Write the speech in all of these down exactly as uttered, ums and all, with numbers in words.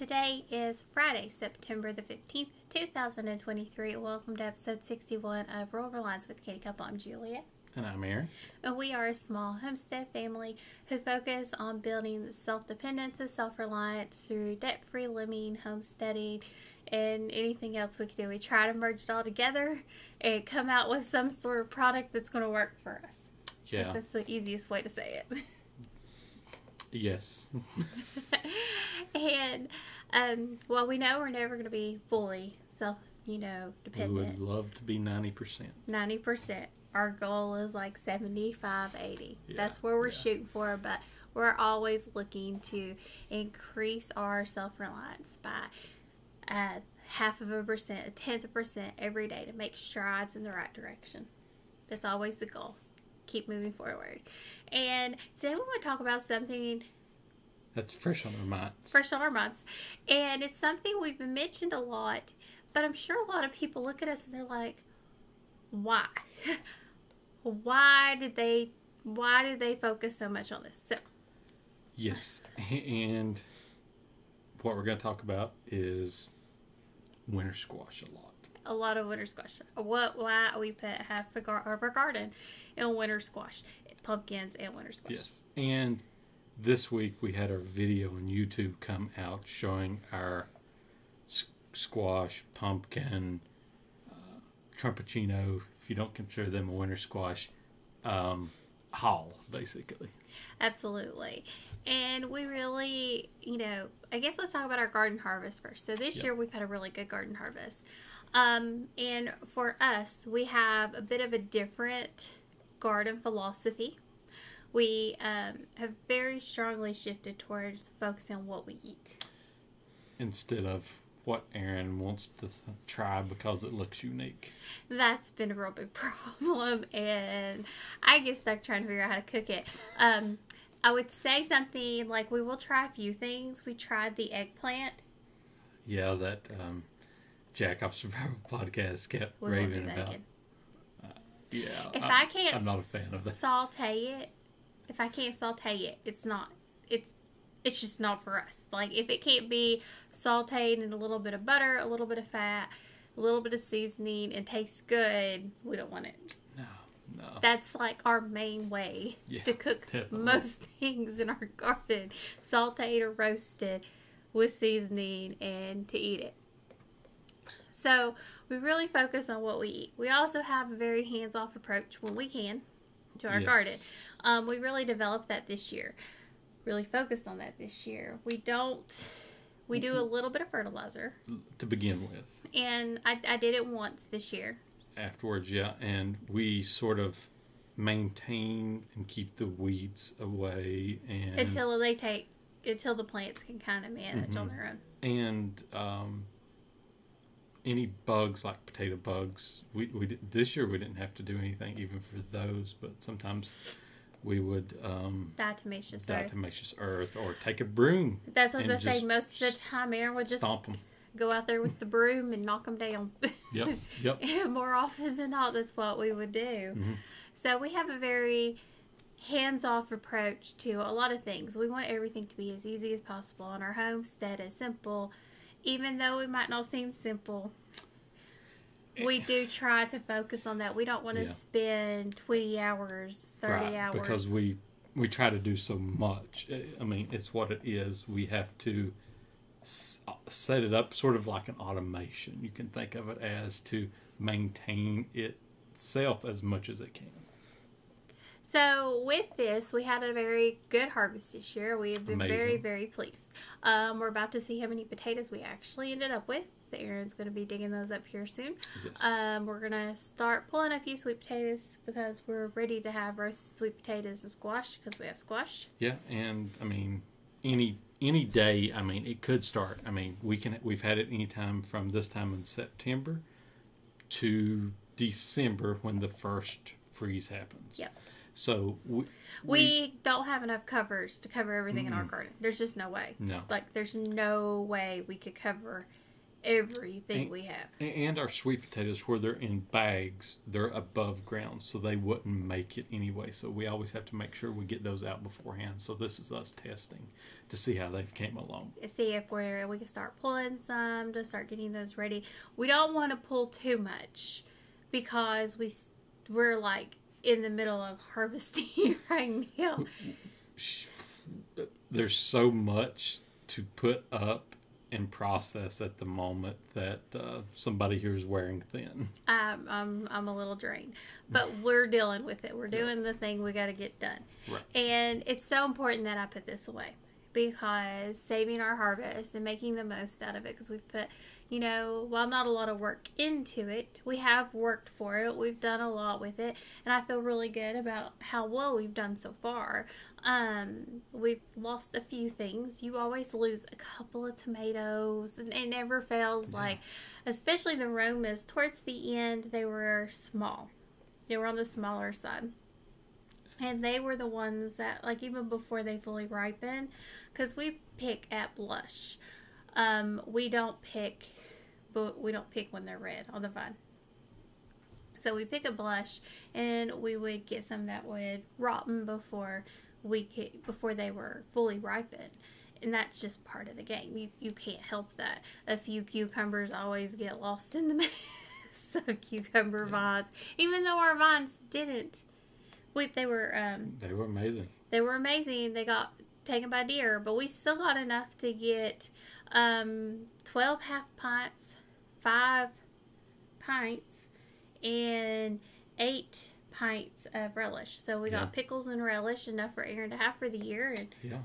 Today is Friday, September the fifteenth, two thousand twenty-three. Welcome to episode sixty-one of Rural Reliance with The Canny Couple. I'm Julia. And I'm Aaron. And we are a small homestead family who focus on building self-dependence and self-reliance through debt-free living, homesteading, and anything else we can do. We try to merge it all together and come out with some sort of product that's going to work for us. Yeah. That's the easiest way to say it. Yes. And, um, well, we know we're never going to be fully self, you know, dependent. We would love to be ninety percent. ninety percent. Our goal is like seventy-five, eighty. Yeah, that's where we're yeah. shooting for, but we're always looking to increase our self-reliance by uh, half of a percent, a tenth of a percent every day to make strides in the right direction. That's always the goal. Keep moving forward. And today we want to talk about something that's fresh on our minds. Fresh on our minds. And it's something we've mentioned a lot, but I'm sure a lot of people look at us and they're like, why? why did they why do they focus so much on this? So yes. And what we're going to talk about is winter squash a lot. A lot of winter squash. What? Why we put half of our garden in winter squash, pumpkins and winter squash. Yes. And this week we had our video on YouTube come out showing our squash, pumpkin, uh, trumpuccino. If you don't consider them a winter squash, um, haul basically. Absolutely. And we really, you know, I guess let's talk about our garden harvest first. So this yep. year we've had a really good garden harvest. Um, and for us, we have a bit of a different garden philosophy. We um, have very strongly shifted towards focusing on what we eat. Instead of what Aaron wants to try because it looks unique. That's been a real big problem, and I get stuck trying to figure out how to cook it. Um, I would say something like we will try a few things. We tried the eggplant. Yeah, that... Um, Jack of Survival podcast kept we raving about. Uh, yeah, if I, I can't, I'm not a fan of that. Saute it. If I can't saute it, it's not. It's it's just not for us. Like if it can't be sauteed in a little bit of butter, a little bit of fat, a little bit of seasoning, and tastes good, we don't want it. No, no. That's like our main way yeah, to cook definitely. most things in our garden: sauteed or roasted with seasoning, and to eat it. So we really focus on what we eat. We also have a very hands-off approach when we can to our yes. garden. Um, we really developed that this year. Really focused on that this year. We don't, we do a little bit of fertilizer. To begin with. And I, I did it once this year. Afterwards, yeah. And we sort of maintain and keep the weeds away. And until they take, until the plants can kind of manage mm-hmm. on their own. And, um... any bugs like potato bugs, we, we did, this year we didn't have to do anything even for those, but sometimes we would um, diatomaceous, diatomaceous earth. earth or take a broom. That's what I was going to say. Most of the time Aaron would just stomp them. Go out there with the broom and knock them down. Yep, yep. And more often than not, that's what we would do. Mm-hmm. So we have a very hands-off approach to a lot of things. We want everything to be as easy as possible in our homestead, as simple. Even though it might not seem simple, we do try to focus on that. We don't want to yeah. spend twenty hours, thirty right, hours. Because we, we try to do so much. I mean, it's what it is. We have to set it up sort of like an automation. You can think of it as to maintain itself as much as it can. So with this, we had a very good harvest this year. We have been Amazing. very, very pleased. Um, we're about to see how many potatoes we actually ended up with. Aaron's going to be digging those up here soon. Yes. Um, we're going to start pulling a few sweet potatoes because we're ready to have roasted sweet potatoes and squash because we have squash. Yeah, and I mean, any any day, I mean, it could start. I mean, we can we've had it any time from this time in September to December when the first freeze happens. Yep. So we, we, we don't have enough covers to cover everything mm-mm. in our garden. There's just no way. No. Like there's no way we could cover everything and, we have. And our sweet potatoes, where they're in bags, they're above ground, so they wouldn't make it anyway. So we always have to make sure we get those out beforehand. So this is us testing to see how they've came along. See if we're, we can start pulling some to start getting those ready. We don't want to pull too much because we, we're like in the middle of harvesting right now. There's so much to put up and process at the moment that uh, somebody here is wearing thin. I'm, I'm, I'm a little drained, but we're dealing with it. We're doing yeah. the thing we got to get done. Right. And it's so important that I put this away, because saving our harvest and making the most out of it, because we've put, you know, while not a lot of work into it, we have worked for it. We've done a lot with it, and I feel really good about how well we've done so far. Um, we've lost a few things. You always lose a couple of tomatoes, and it never fails. Yeah. Like, especially the Romas, towards the end, they were small. They were on the smaller side. And they were the ones that, like, even before they fully ripen, because we pick at blush. Um, we don't pick, but we don't pick when they're red on the vine. So we pick a blush, and we would get some that would rotten before we could, before they were fully ripened. And that's just part of the game. You you can't help that. A few cucumbers always get lost in the mess of cucumber yeah. vines, even though our vines didn't. We, they were um, they were amazing. They were amazing. They got taken by deer, but we still got enough to get um, twelve half pints, five pints, and eight pints of relish. So we yeah. got pickles and relish, enough for a year and a half for the year. And yeah,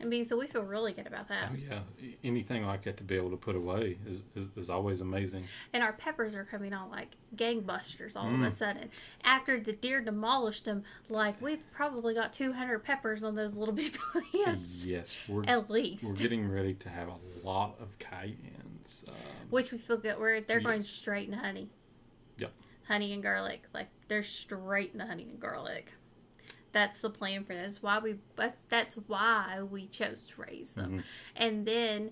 I mean, so we feel really good about that. Oh yeah, anything like that to be able to put away is, is, is always amazing. And our peppers are coming on like gangbusters all mm. of a sudden. After the deer demolished them, like, we've probably got two hundred peppers on those little bitty plants. Yes, we're, at least. We're getting ready to have a lot of cayennes. Um, Which we feel good. We're, they're yes. going straight in honey. Yep. Honey and garlic. Like, they're straight in honey and garlic. That's the plan for this. Why we that's why we chose to raise them. Mm-hmm. And then,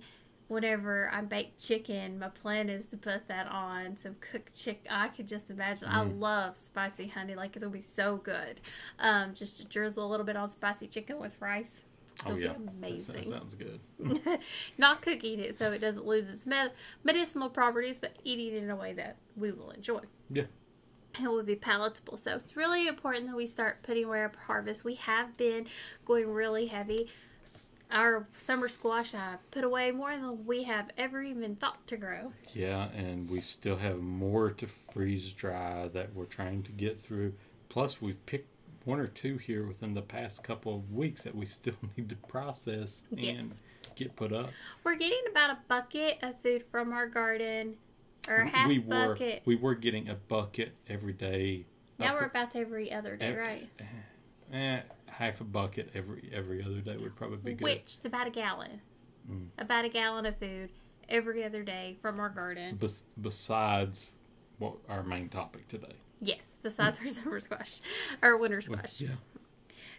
whenever I bake chicken, my plan is to put that on some cooked chicken. I could just imagine. Mm-hmm. I love spicy honey. Like, it's gonna be so good. Um, just to drizzle a little bit on spicy chicken with rice. It'll oh yeah, be amazing. That sounds good. Not cooking it so it doesn't lose its medicinal properties, but eating it in a way that we will enjoy. Yeah. It would be palatable. So it's really important that we start putting away our harvest. We have been going really heavy. Our summer squash, I put away more than we have ever even thought to grow. Yeah, and we still have more to freeze dry that we're trying to get through. Plus, we've picked one or two here within the past couple of weeks that we still need to process yes. and get put up. We're getting about a bucket of food from our garden. Or half we were, bucket. We were getting a bucket every day. Now we're about to every other day, every, right? Eh, half a bucket every every other day would probably be good. Which is about a gallon. Mm. About a gallon of food every other day from our garden. Bes besides what our main topic today. Yes, besides our summer squash. Our winter squash. Well, yeah.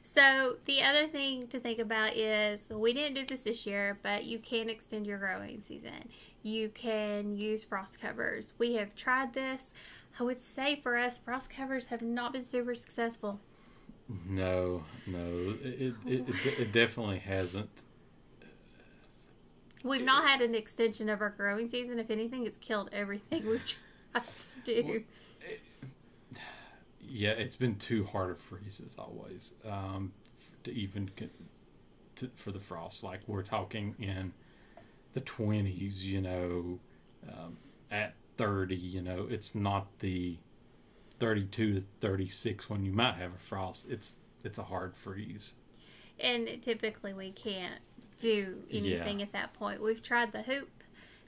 So the other thing to think about is, we didn't do this this year, but you can extend your growing season. You can use frost covers. We have tried this. I would say for us, frost covers have not been super successful. No, no, it, it, it, it definitely hasn't. We've not had an extension of our growing season. If anything, it's killed everything we've tried to do. Well, it, yeah, it's been too hard of freezes always um, to even to, for the frost. Like, we're talking in the twenties, you know, um, at thirty, you know, it's not the thirty-two to thirty-six when you might have a frost. It's it's a hard freeze. And typically we can't do anything yeah. at that point. We've tried the hoop.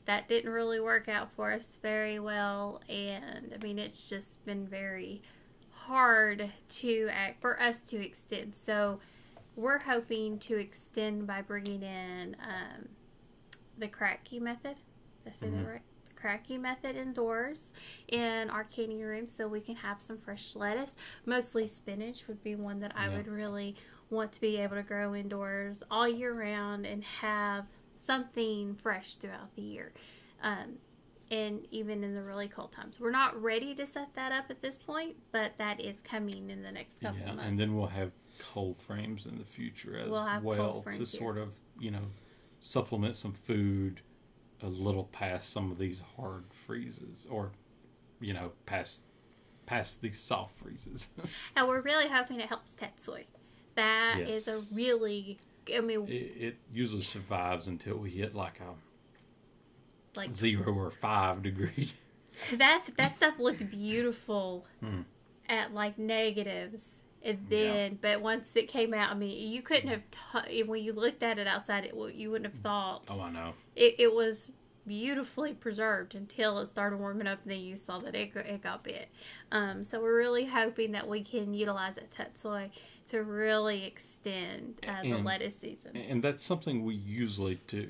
That didn't really work out for us very well. And, I mean, it's just been very hard to act for us to extend. So we're hoping to extend by bringing in um the Kratky method. That's mm-hmm. it, right? The Kratky method indoors in our canning room, so we can have some fresh lettuce. Mostly spinach would be one that I yeah. would really want to be able to grow indoors all year round and have something fresh throughout the year. um and even in the really cold times. We're not ready to set that up at this point, but that is coming in the next couple yeah, of months. And then we'll have cold frames in the future as we'll have well to here. sort of, you know, supplement some food a little past some of these hard freezes, or, you know, past past these soft freezes. And we're really hoping it helps Tetsui. That yes. is a really, I mean... It, it usually survives until we hit like a... Like zero or five degree. That that stuff looked beautiful hmm. at like negatives, and then yeah. but once it came out, I mean, you couldn't have t when you looked at it outside, it you wouldn't have thought. Oh, I know. It it was beautifully preserved until it started warming up, and then you saw that it it got bit. Um, so we're really hoping that we can utilize at Tetsui to really extend uh, and, the lettuce season. And that's something we usually do,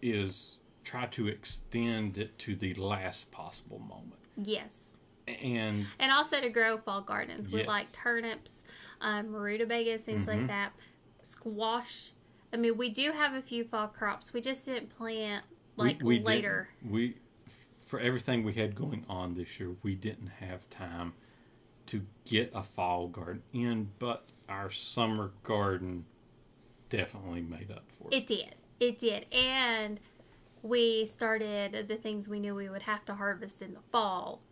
is try to extend it to the last possible moment. Yes. And and also to grow fall gardens with yes. like turnips, um, rutabagas, things mm-hmm. like that, squash. I mean, we do have a few fall crops. We just didn't plant like we, we later. We, for everything we had going on this year, we didn't have time to get a fall garden in, but our summer garden definitely made up for it. It did. It did. And... we started the things we knew we would have to harvest in the fall,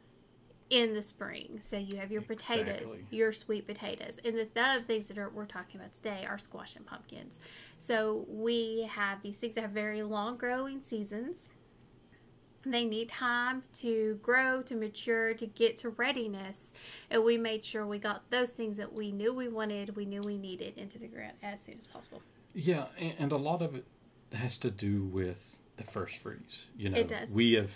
in the spring. So you have your exactly. potatoes, your sweet potatoes. And the, the other things that are, we're talking about today are squash and pumpkins. So we have these things that have very long growing seasons. They need time to grow, to mature, to get to readiness. And we made sure we got those things that we knew we wanted, we knew we needed into the ground as soon as possible. Yeah, and, and a lot of it has to do with the first freeze. You know, it does. We have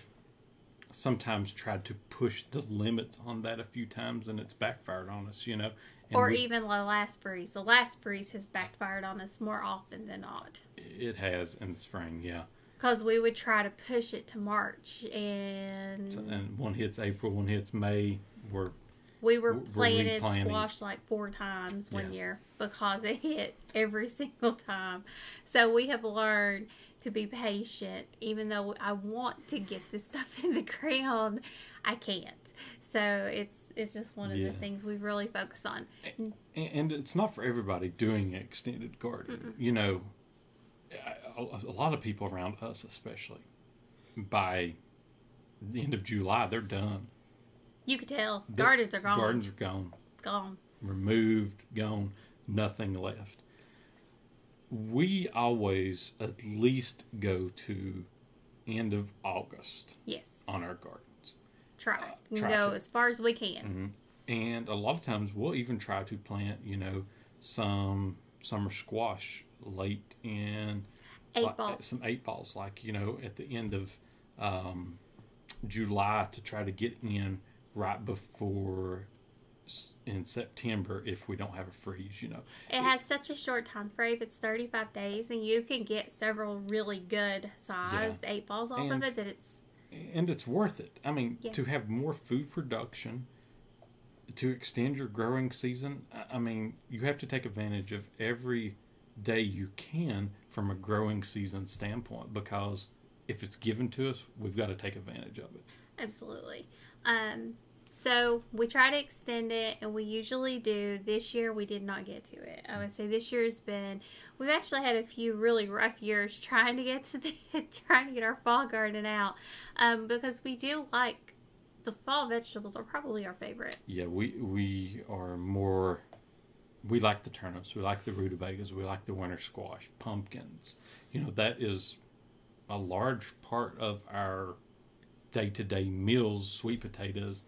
sometimes tried to push the limits on that a few times, and it's backfired on us, you know. And or we, even the last freeze. The last freeze has backfired on us more often than not. It has in the spring, yeah. Because we would try to push it to March, and... and one hits April, one hits May. We're, we were planted squash like four times one yeah. year because it hit every single time. So we have learned... to be patient, even though I want to get this stuff in the ground, I can't. So it's it's just one of yeah. the things we really focus on. And, and it's not for everybody doing extended garden. Mm-mm. You know, a, a lot of people around us, especially, by the end of July, they're done. You could tell. The gardens are gone. Gardens are gone. Gone. Removed, gone, nothing left. We always at least go to end of August. Yes. On our gardens. Try. Uh, we try go to. as far as we can. Mm-hmm. And a lot of times we'll even try to plant, you know, some summer squash late in... Eight like, balls. Some eight balls, like, you know, at the end of um, July, to try to get in right before... in September if we don't have a freeze, you know. It, it has such a short time frame. It's thirty-five days, and you can get several really good sized yeah. eight balls off and, of it that it's... And it's worth it. I mean, yeah. to have more food production, to extend your growing season, I mean, you have to take advantage of every day you can from a growing season standpoint, because if it's given to us, we've got to take advantage of it. Absolutely. Um... So we try to extend it, and we usually do. This year we did not get to it. I would say this year has been, we've actually had a few really rough years trying to get to the, trying to get our fall garden out, um, because we do like, the fall vegetables are probably our favorite. Yeah, we, we are more, we like the turnips, we like the rutabagas, we like the winter squash, pumpkins. You know, that is a large part of our day-to-day meals, sweet potatoes.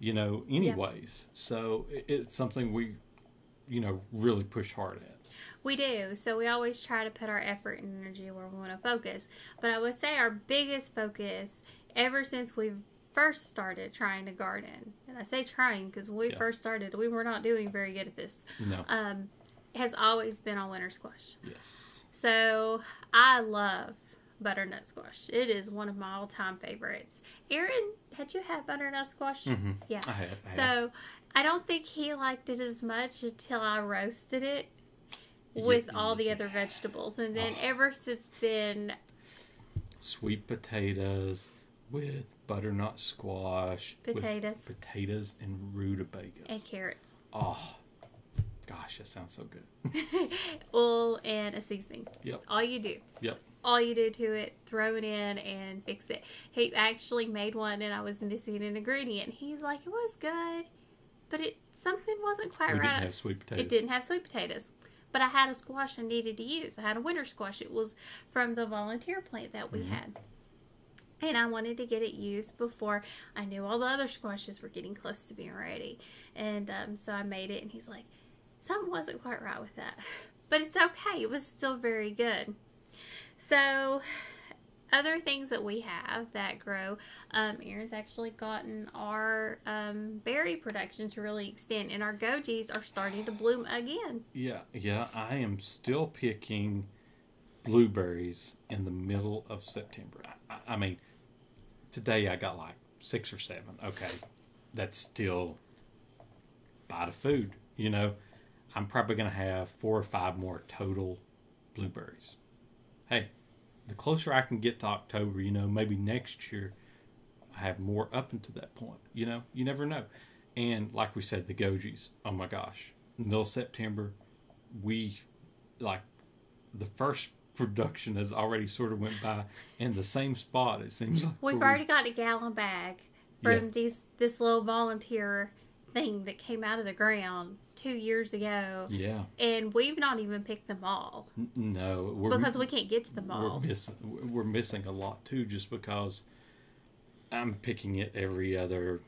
You know, anyways, yeah. so it's something we, you know, really push hard at. We do. So we always try to put our effort and energy where we want to focus. But I would say our biggest focus ever since we first started trying to garden, and I say trying because when we yeah. first started, we were not doing very good at this. No. Um, has always been on winter squash. Yes. So I love butternut squash. It is one of my all-time favorites. Aaron, had you had butternut squash? Mm-hmm. Yeah. I had, I had. So I don't think he liked it as much until I roasted it with yeah. all the other vegetables, and then oh. ever since then, sweet potatoes, with butternut squash, potatoes, with potatoes and rutabagas, and carrots. Oh, gosh, that sounds so good. Oil and a seasoning. Yep. All you do. Yep. All you do to it, throw it in and fix it. He actually made one and I was missing an ingredient. He's like, it was good, but it something wasn't quite right. It didn't have sweet potatoes. It didn't have sweet potatoes. But I had a squash I needed to use. I had a winter squash. It was from the volunteer plant that we mm-hmm. had. And I wanted to get it used before I knew all the other squashes were getting close to being ready. And um, so I made it and he's like, something wasn't quite right with that. But it's okay. It was still very good. So, other things that we have that grow, um, Aaron's actually gotten our um, berry production to really extend, and our gojies are starting to bloom again. Yeah, yeah, I am still picking blueberries in the middle of September. I, I, I mean, today I got like six or seven. Okay, that's still bite of food, you know. I'm probably going to have four or five more total blueberries. Hey, the closer I can get to October, you know, maybe next year I have more up until that point. You know, you never know. And like we said, the gojies, oh my gosh, middle September, we, like, the first production has already sort of went by in the same spot, it seems like. We've already got a gallon bag from yeah. these this little volunteer thing that came out of the ground two years ago. Yeah. And we've not even picked them all. No. We're, because we can't get to them all. We're, miss, we're missing a lot too, just because I'm picking it every other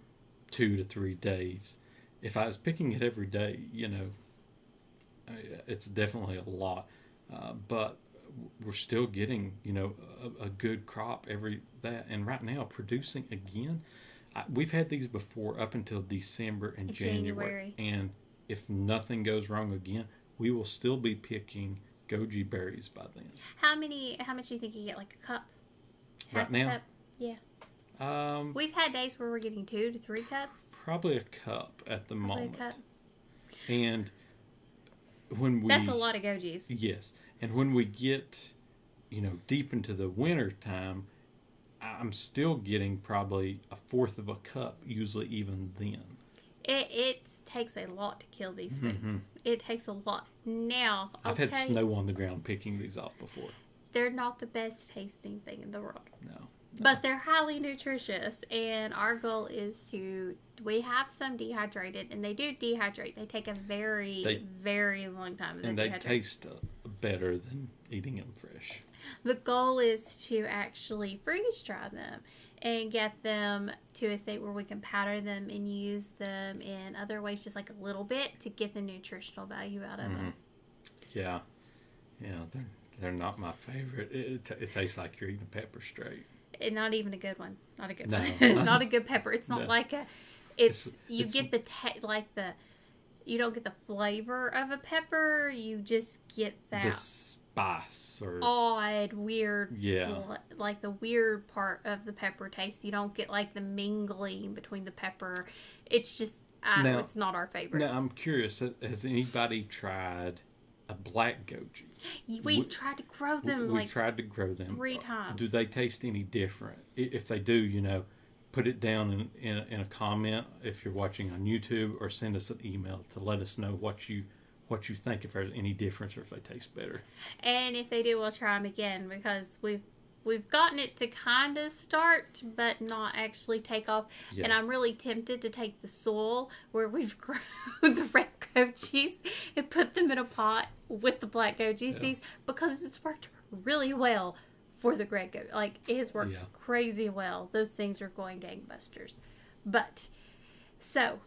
two to three days. If I was picking it every day, you know, it's definitely a lot. Uh, but we're still getting, you know, a, a good crop every that. And right now, producing again. We've had these before up until December and January. January. And if nothing goes wrong again, we will still be picking goji berries by then. How many, how much do you think you get? Like a cup? Half right now? Cup? Yeah. Um, We've had days where we're getting two to three cups. Probably a cup at the probably moment. A cup. And when we... That's a lot of gojis. Yes. And when we get, you know, deep into the winter time, I'm still getting probably a fourth of a cup, usually even then. It, it takes a lot to kill these things. Mm-hmm. It takes a lot. Now, I've okay, had snow on the ground picking these off before. They're not the best tasting thing in the world. No. no. But they're highly nutritious, and our goal is to, we have some dehydrated, and they do dehydrate. They take a very, they, very long time. And they dehydrate. Taste better than eating them fresh. The goal is to actually freeze dry them and get them to a state where we can powder them and use them in other ways, just like a little bit, to get the nutritional value out of mm. them. Yeah. Yeah, they're, they're not my favorite. It, it tastes like you're eating a pepper straight. And not even a good one. Not a good no. one. Not a good pepper. It's not no. like a, it's, it's you it's, get the, te like the, you don't get the flavor of a pepper. You just get that. This, Spice or odd, weird, yeah, like the weird part of the pepper taste. You don't get like the mingling between the pepper. It's just, I now, know it's not our favorite. Now I'm curious, has anybody tried a black goji? We've we, tried to grow them. We like tried to grow them three times. Do they taste any different? If they do, you know, put it down in in, in a comment if you're watching on YouTube, or send us an email to let us know what you. what you think, if there's any difference or if they taste better. And if they do, we'll try them again, because we've we've gotten it to kind of start but not actually take off. Yeah. And I'm really tempted to take the soil where we've grown the red goji's and put them in a pot with the black goji seeds, yeah. because it's worked really well for the red goji. Like, it has worked yeah. crazy well. Those things are going gangbusters. But, so,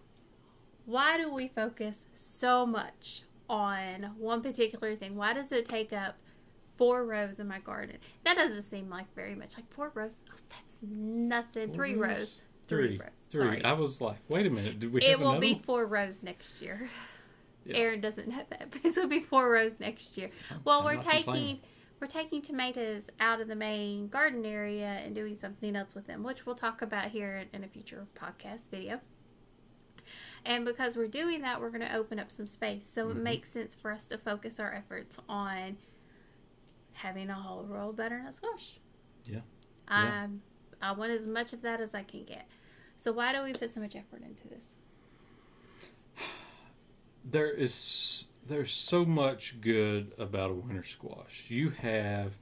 why do we focus so much on one particular thing? Why does it take up four rows in my garden? That doesn't seem like very much. Like four rows, oh, that's nothing. Three rows. Three, three rows. Three. Sorry. I was like, wait a minute. Did we? It have will be one? four rows next year. Yeah. Aaron doesn't know that, but it'll be four rows next year. Well, I'm we're taking we're taking tomatoes out of the main garden area and doing something else with them, which we'll talk about here in a future podcast video. And because we're doing that, we're going to open up some space. So mm-hmm. it makes sense for us to focus our efforts on having a whole roll of butternut squash. Yeah. I, yeah. I want as much of that as I can get. So why do we put so much effort into this? There is there's so much good about a winter squash. You have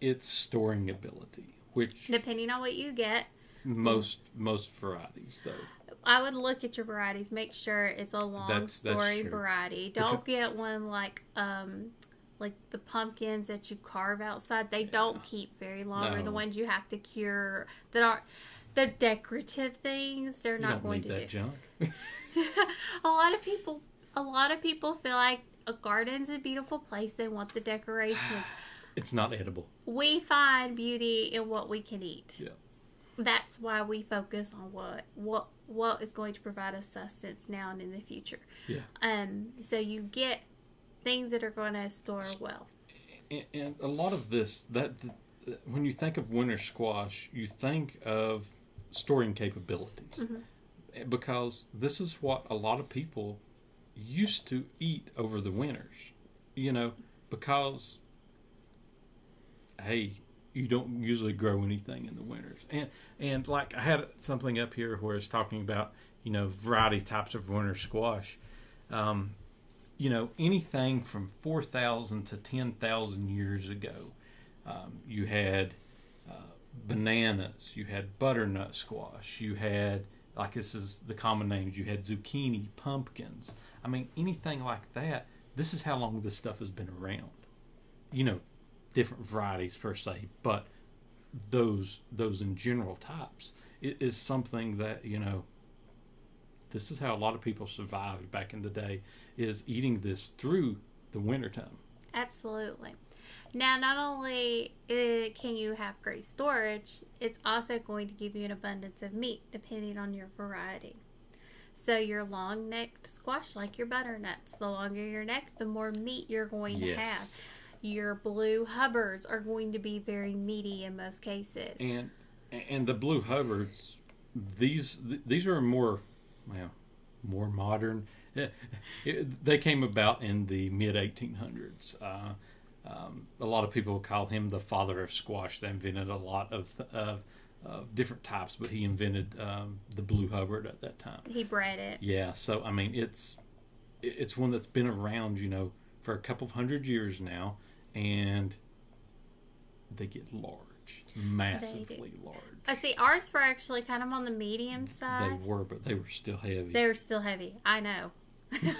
its storing ability, which depending on what you get. Most most varieties though. I would look at your varieties. Make sure it's a long that's, that's story true. variety. Don't because, get one like um like the pumpkins that you carve outside. They yeah. don't keep very long. No. Or the ones you have to cure that are the decorative things. They're not going to do. You don't need that junk. A lot of people. A lot of people feel like a garden's a beautiful place. They want the decorations. It's not edible. We find beauty in what we can eat. Yeah. That's why we focus on what what what is going to provide us sustenance now and in the future. Yeah. Um. So you get things that are going to store well. And, and a lot of this, that when you think of winter squash, you think of storing capabilities, mm-hmm. because this is what a lot of people used to eat over the winters. You know, because hey. You don't usually grow anything in the winters. And, and like I had something up here where it's talking about, you know, variety types of winter squash. Um, you know, anything from four thousand to ten thousand years ago, um, you had uh, bananas, you had butternut squash, you had, like this is the common names, you had zucchini, pumpkins. I mean, anything like that, this is how long this stuff has been around. You know, different varieties per se, but those those in general types, it is something that, you know, this is how a lot of people survived back in the day, is eating this through the wintertime. Absolutely. Now, not only it, can you have great storage, it's also going to give you an abundance of meat depending on your variety. So your long-necked squash, like your butternuts, the longer your neck, the more meat you're going to yes. have. Your blue hubbards are going to be very meaty in most cases. And and the blue hubbards, these these are more, well, more modern. They came about in the mid eighteen hundreds. Uh, um, a lot of people call him the father of squash. They invented a lot of of, of different types, but he invented um, the blue hubbard at that time. He bred it. Yeah. So I mean, it's it's one that's been around, you know, for a couple of hundred years now, and they get large, massively large. I see, ours were actually kind of on the medium side. They were, but they were still heavy. They were still heavy. I know.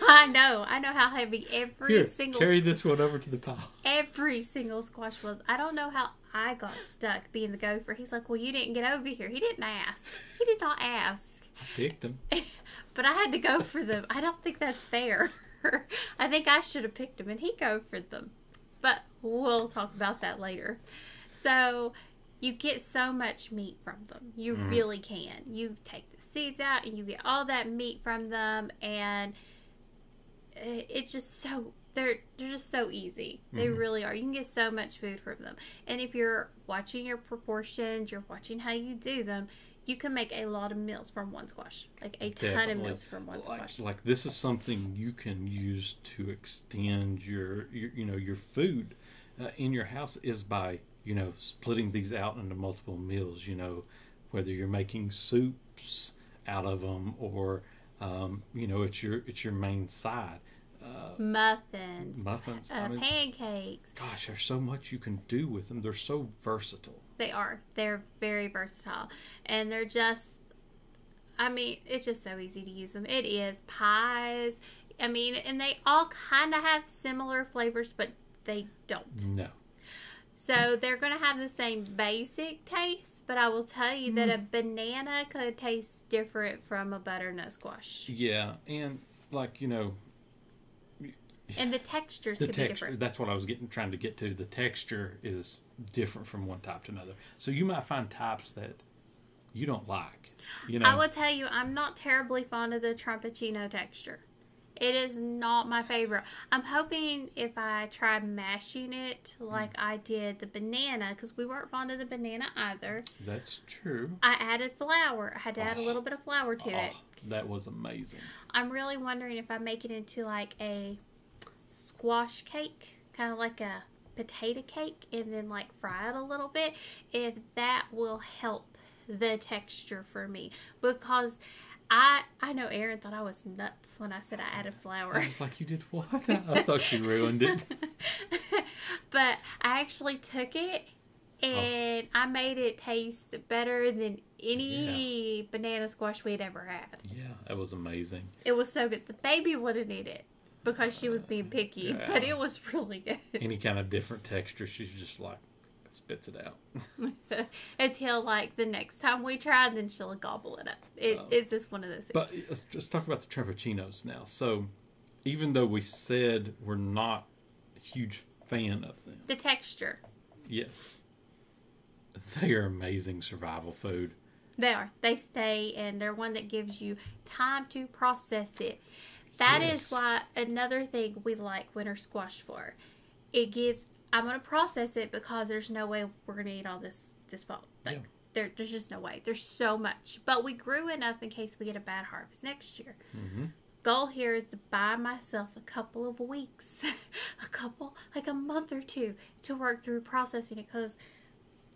I know. I know how heavy every Here, single carry this one over to the pile. Every single squash was. I don't know how I got stuck being the gopher. He's like, well, you didn't get over here. He didn't ask. He did not ask. I picked him. But I had to go for them. I don't think that's fair. I think I should have picked them and he gophered them, but we'll talk about that later. So you get so much meat from them. You mm. really can. You take the seeds out and you get all that meat from them, and it's just so they're they're just so easy. They mm. really are. You can get so much food from them, and if you're watching your proportions, you're watching how you do them, you can make a lot of meals from one squash. Like a Definitely. ton of meals from one like, squash. Like this is something you can use to extend your, your you know, your food uh, in your house is by, you know, splitting these out into multiple meals, you know, whether you're making soups out of them or, um, you know, it's your, it's your main side. Uh, muffins. Muffins. Uh, I mean, pancakes. Gosh, there's so much you can do with them. They're so versatile. They are. They're very versatile. And they're just, I mean, it's just so easy to use them. It is. Pies. I mean, and they all kind of have similar flavors, but they don't. No. So they're going to have the same basic taste, but I will tell you mm. that a banana could taste different from a butternut squash. Yeah. And like, you know, and the textures the could texture, be different. That's what I was getting, trying to get to. The texture is different from one type to another. So you might find types that you don't like. You know, I will tell you, I'm not terribly fond of the Trappuccino texture. It is not my favorite. I'm hoping if I try mashing it like mm. I did the banana, because we weren't fond of the banana either. That's true. I added flour. I had to oh. add a little bit of flour to oh, it. That was amazing. I'm really wondering if I make it into like a squash cake, kind of like a potato cake and then like fry it a little bit, if that will help the texture for me, because I I know Aaron thought I was nuts when I said I added flour. I was like, you did what? I thought you ruined it. But I actually took it and oh. I made it taste better than any yeah. banana squash we'd ever had. Yeah, it was amazing. It was so good. The baby wouldn't eat it because she was being picky, uh, yeah. but it was really good. Any kind of different texture, she's just like, spits it out. Until like the next time we try, then she'll gobble it up. It, um, it's just one of those things. But let's just talk about the Trampuccinos now. So even though we said we're not a huge fan of them. The texture. Yes. They are amazing survival food. They are. They stay, and they're one that gives you time to process it. That yes. is why another thing we like winter squash for. It gives, I'm going to process it because there's no way we're going to eat all this this fall. Like, yeah. there, there's just no way. There's so much. But we grew enough in case we get a bad harvest next year. Mm-hmm. Goal here is to buy myself a couple of weeks, a couple, like a month or two, to work through processing it, because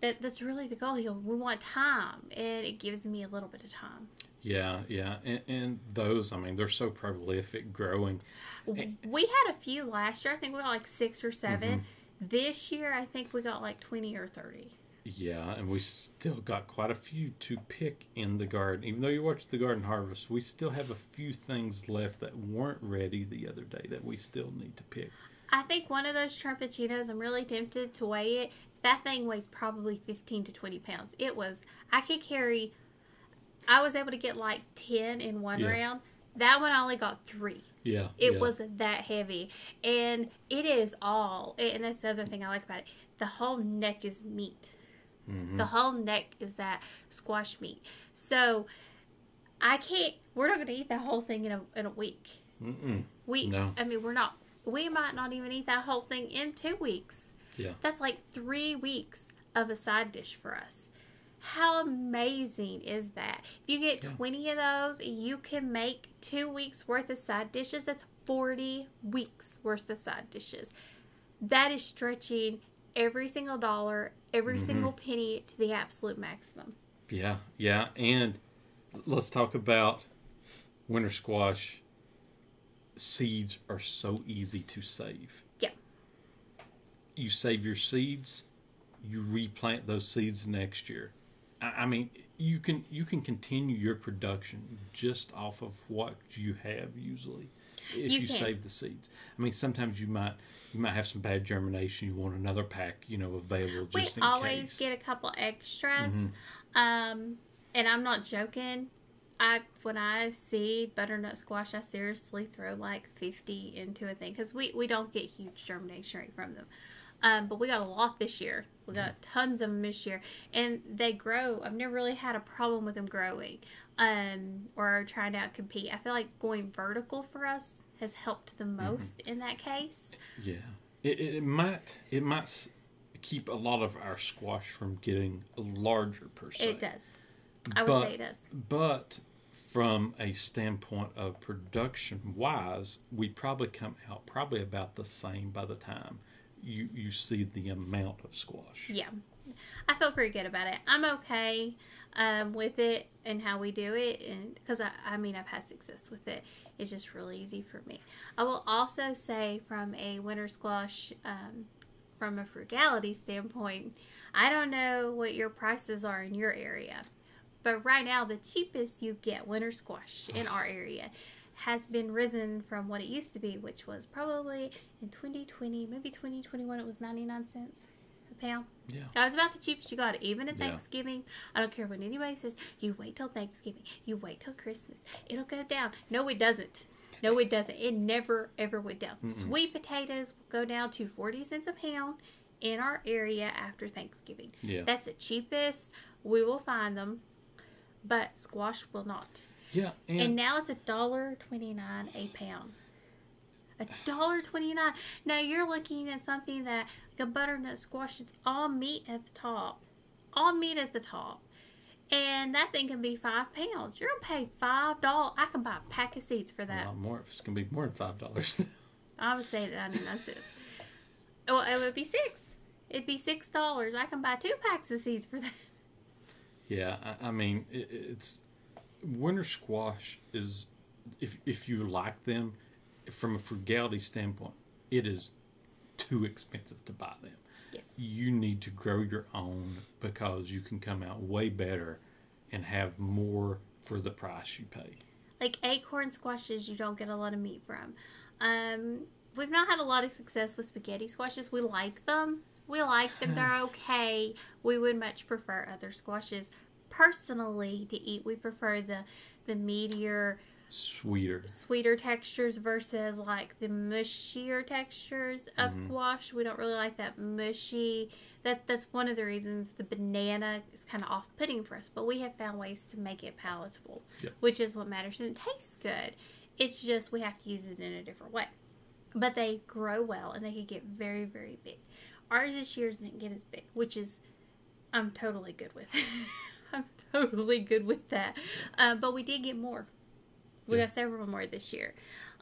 that, that's really the goal here. We want time, and it gives me a little bit of time. Yeah, yeah. And, and those, I mean, they're so prolific growing. We had a few last year. I think we got like six or seven. Mm-hmm. This year, I think we got like twenty or thirty. Yeah, and we still got quite a few to pick in the garden. Even though you watched the garden harvest, we still have a few things left that weren't ready the other day that we still need to pick. I think one of those Trampuccinos, I'm really tempted to weigh it. That thing weighs probably fifteen to twenty pounds. It was, I could carry, I was able to get like ten in one yeah. round. That one I only got three. Yeah. It yeah. wasn't that heavy. And it is all, and that's the other thing I like about it, the whole neck is meat. Mm-hmm. The whole neck is that squash meat. So I can't, we're not going to eat that whole thing in a, in a week. Mm-mm. We, no. I mean, we're not, we might not even eat that whole thing in two weeks. Yeah. That's like three weeks of a side dish for us. How amazing is that? If you get yeah. twenty of those, you can make two weeks worth of side dishes. That's forty weeks worth of side dishes. That is stretching every single dollar, every mm-hmm. single penny to the absolute maximum. Yeah, yeah. And let's talk about winter squash. Seeds are so easy to save. Yeah. You save your seeds, you replant those seeds next year. I mean, you can you can continue your production just off of what you have usually, if you, you save the seeds. I mean, sometimes you might you might have some bad germination. You want another pack, you know, available just in case. We always get a couple extras, mm-hmm. um, and I'm not joking. I when I seed butternut squash, I seriously throw like fifty into a thing, because we we don't get huge germination rate from them. Um, but we got a lot this year. We got tons of them this year. And they grow. I've never really had a problem with them growing um, or trying to out-compete. I feel like going vertical for us has helped the most mm-hmm. in that case. Yeah. It, it, it might it might keep a lot of our squash from getting larger per se. It does. I but, would say it does. But from a standpoint of production-wise, we probably come out probably about the same by the time you you see the amount of squash. Yeah, I feel pretty good about it. I'm okay um with it and how we do it, and because I, I mean I've had success with it. It's just really easy for me. I will also say, from a winter squash, um from a frugality standpoint, I don't know what your prices are in your area, but right now the cheapest you get winter squash in our area has been risen from what it used to be, which was probably in twenty twenty, maybe twenty twenty-one, it was ninety-nine cents a pound. Yeah. That was about the cheapest you got it, even at yeah. Thanksgiving. I don't care what anybody says, you wait till Thanksgiving, you wait till Christmas, it'll go down. No, it doesn't. No, it doesn't. It never, ever went down. Mm-mm. Sweet potatoes will go down to forty cents a pound in our area after Thanksgiving. Yeah. That's the cheapest. We will find them, but squash will not. Yeah, and, and now it's a dollar twenty-nine a pound. A dollar twenty-nine. Now you're looking at something that, like a butternut squash, it's all meat at the top, all meat at the top, and that thing can be five pounds. You're gonna pay five dollars. I can buy a pack of seeds for that. A lot more. It's gonna be more than five dollars. I would say ninety-nine cents. Well, it would be six. It'd be six dollars. I can buy two packs of seeds for that. Yeah, I, I mean, it, it's winter squash is, if if you like them, from a frugality standpoint, it is too expensive to buy them. Yes. You need to grow your own because you can come out way better and have more for the price you pay. Like acorn squashes, you don't get a lot of meat from. Um, we've not had a lot of success with spaghetti squashes. We like them. We like them. They're okay. We would much prefer other squashes personally to eat. We prefer the, the meatier, sweeter, sweeter textures versus like the mushier textures of mm-hmm. squash. We don't really like that mushy. That that's one of the reasons the banana is kind of off-putting for us. But we have found ways to make it palatable, yep. which is what matters. And it tastes good. It's just we have to use it in a different way. But they grow well and they can get very, very big. Ours this year didn't get as big, which is I'm totally good with. I'm totally good with that. Uh, but we did get more. We got several more this year.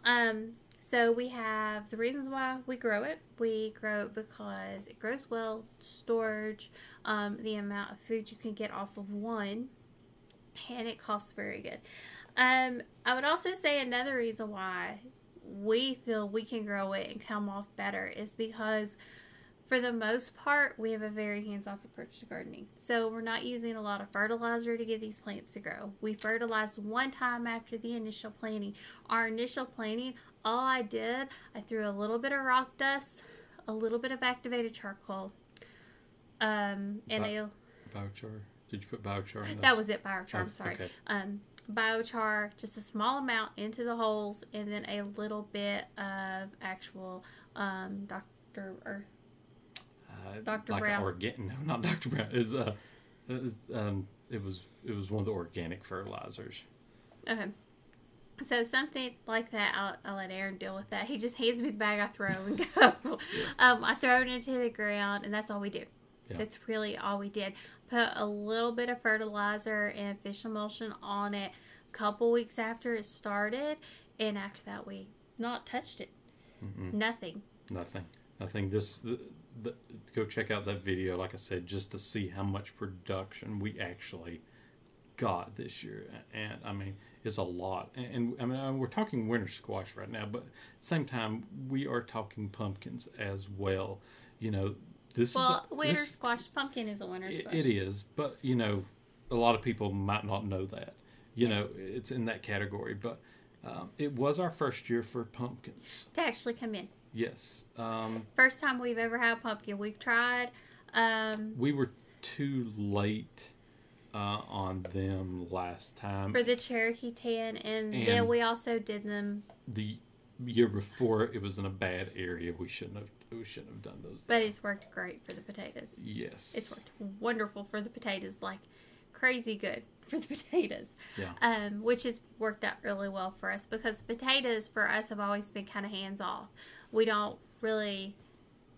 Um, so we have the reasons why we grow it. We grow it because it grows well, storage, um, the amount of food you can get off of one, and it costs very good. Um, I would also say another reason why we feel we can grow it and come off better is because for the most part, we have a very hands-off approach to gardening. So we're not using a lot of fertilizer to get these plants to grow. We fertilized one time after the initial planting. Our initial planting, all I did, I threw a little bit of rock dust, a little bit of activated charcoal, um, and Bio a... Biochar? Did you put biochar in those? That was it, biochar, oh, I'm sorry. Okay. Um, biochar, just a small amount into the holes, and then a little bit of actual um, Doctor Earth. Uh, Doctor Like Brown. Orga no, not Doctor Brown. Is uh, is, um, it was it was one of the organic fertilizers. Okay, so something like that. I'll, I'll let Aaron deal with that. He just hands me the bag. I throw and go. yeah. um, I throw it into the ground, and that's all we do. Yeah. That's really all we did. Put a little bit of fertilizer and fish emulsion on it. A couple weeks after it started, and after that, we not touched it. Mm-mm. Nothing. Nothing. Nothing. This. The, The, go check out that video, like I said, just to see how much production we actually got this year. And I mean, it's a lot. And, and I mean, we're talking winter squash right now, but at the same time, we are talking pumpkins as well. You know, this well, is a, winter this, squash. Pumpkin is a winter squash. It, it is, but you know, a lot of people might not know that. You know, it's in that category. But um, it was our first year for pumpkins to actually come in. Yes. Um, First time we've ever had a pumpkin. We've tried. Um, we were too late uh, on them last time. For the Cherokee tan, and, and then we also did them. The year before, it was in a bad area. We shouldn't have we shouldn't have done those. But it's worked great for the potatoes. Yes. It's worked wonderful for the potatoes, like crazy good for the potatoes. Yeah. Um, which has worked out really well for us because potatoes for us have always been kind of hands off. We don't really,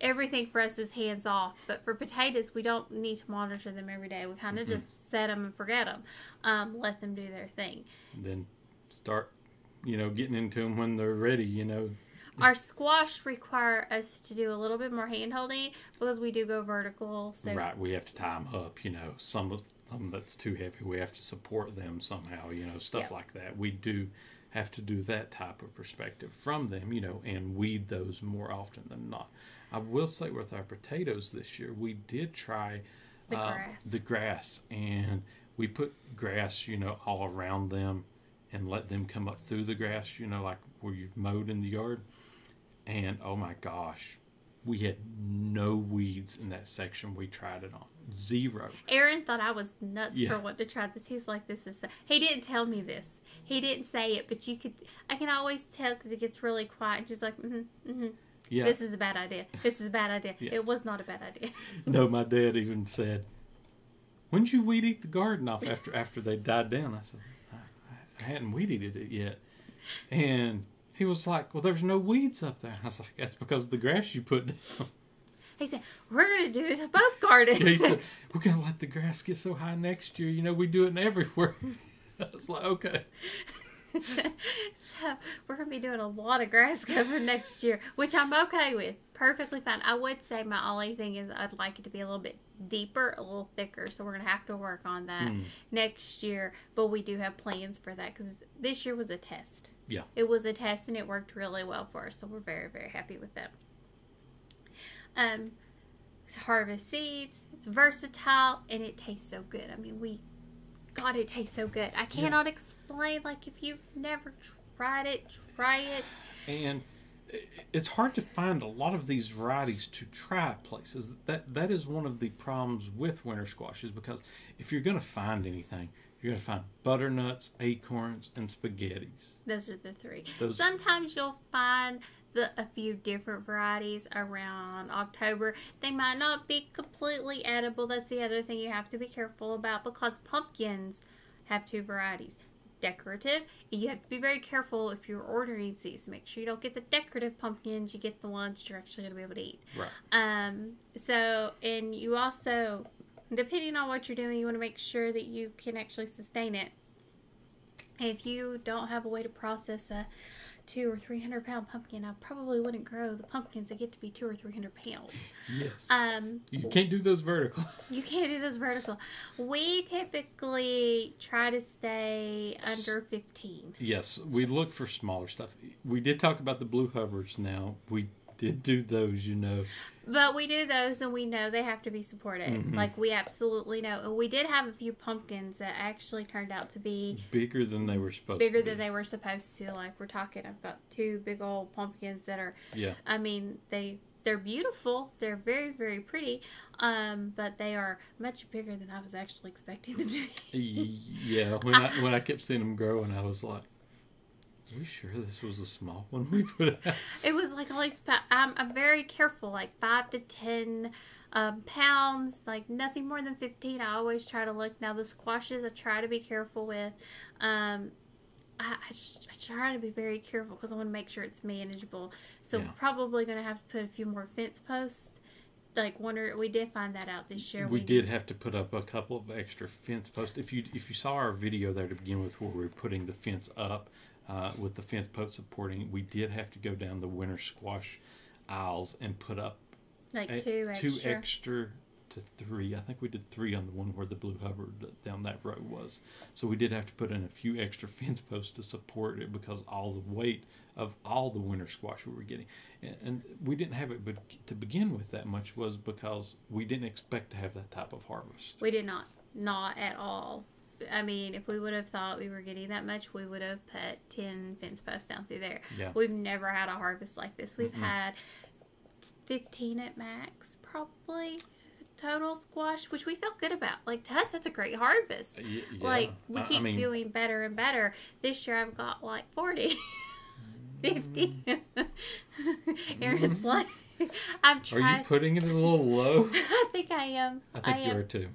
everything for us is hands off, but for potatoes, we don't need to monitor them every day. We kind of mm-hmm. just set them and forget them, um, let them do their thing. Then start, you know, getting into them when they're ready, you know. Our squash require us to do a little bit more hand-holding because we do go vertical. So right, we have to tie them up, you know, some of them that's too heavy. We have to support them somehow, you know, stuff yep. like that. We do have to do that type of perspective from them, you know, and weed those more often than not. I will say with our potatoes this year, we did try the, uh, grass. the grass, and we put grass, you know, all around them and let them come up through the grass, you know, like where you've mowed in the yard. And oh my gosh, we had no weeds in that section we tried it on. Zero. Aaron thought I was nuts yeah. for wanting to try this. He's like, this is... So. He didn't tell me this. He didn't say it, but you could... I can always tell because it gets really quiet. Just like, mm-hmm, mm-hmm. Yeah. This is a bad idea. This is a bad idea. yeah. It was not a bad idea. No, my dad even said, when'd you weed eat the garden off after, after they died down? I said, I, I hadn't weed eated it yet. And he was like, well, there's no weeds up there. I was like, that's because of the grass you put down. He said, we're going to do it above garden. Yeah, he said, we're going to let the grass get so high next year. You know, we do it in everywhere. I was like, okay. So we're going to be doing a lot of grass cover next year, which I'm okay with. Perfectly fine. I would say my only thing is I'd like it to be a little bit deeper, a little thicker. So we're going to have to work on that mm. next year. But we do have plans for that because this year was a test. Yeah. It was a test and it worked really well for us. So we're very, very happy with that. Um, it's harvest seeds. It's versatile and it tastes so good. I mean, we... God, it tastes so good. I cannot yeah. explain. Like, if you've never tried it, try it. And it's hard to find a lot of these varieties to try places. That that is one of the problems with winter squashes, because if you're going to find anything, you're going to find butternuts, acorns, and spaghettis. Those are the three. Those Sometimes you'll find the a few different varieties around October. They might not be completely edible. That's the other thing you have to be careful about, because pumpkins have two varieties. Decorative, you have to be very careful if you're ordering seeds. Make sure you don't get the decorative pumpkins. You get the ones you're actually going to be able to eat. Right. Um, so, and you also, depending on what you're doing, you want to make sure that you can actually sustain it. If you don't have a way to process a two or three hundred pound pumpkin, I probably wouldn't grow the pumpkins that get to be two or three hundred pounds. Yes. Um, you can't do those vertical. You can't do those vertical. We typically try to stay under fifteen. Yes, we look for smaller stuff. We did talk about the blue hubbards. Now we did do those, you know. But we do those, and we know they have to be supported. Mm-hmm. Like, we absolutely know. And we did have a few pumpkins that actually turned out to be... Bigger than they were supposed to be. Bigger than they were supposed to. Like, we're talking, I've got two big old pumpkins that are... Yeah. I mean, they, they're beautiful. They're very, very pretty. Um, but they are much bigger than I was actually expecting them to be. Yeah. When I, I, when I kept seeing them grow, and I was like... Are we sure this was a small one we put out? It was like, at least, I'm, I'm very careful, like five to ten um, pounds, like nothing more than fifteen. I always try to look. Now the squashes, I try to be careful with. Um, I, I, I try to be very careful because I want to make sure it's manageable. So yeah. we're probably going to have to put a few more fence posts. Like, wonder we did find that out this year. We, we did have to put up a couple of extra fence posts. If you if you saw our video there to begin with, where we were putting the fence up. Uh, with the fence post supporting, we did have to go down the winter squash aisles and put up like a, two, extra. two extra to three. I think we did three on the one where the blue hubbard down that row was. So we did have to put in a few extra fence posts to support it because all the weight of all the winter squash we were getting. And, and we didn't have it but to begin with that much was because we didn't expect to have that type of harvest. We did not. Not at all. I mean, if we would have thought we were getting that much, we would have put ten fence posts down through there. Yeah. We've never had a harvest like this. We've mm-hmm. had fifteen at max, probably, total squash, which we felt good about. Like, to us, that's a great harvest. Yeah. Like, we keep I mean, doing better and better. This year, I've got, like, forty, fifty. Aaron's like, I'm trying. Are you putting it a little low? I think I am. I think I you am. are, too.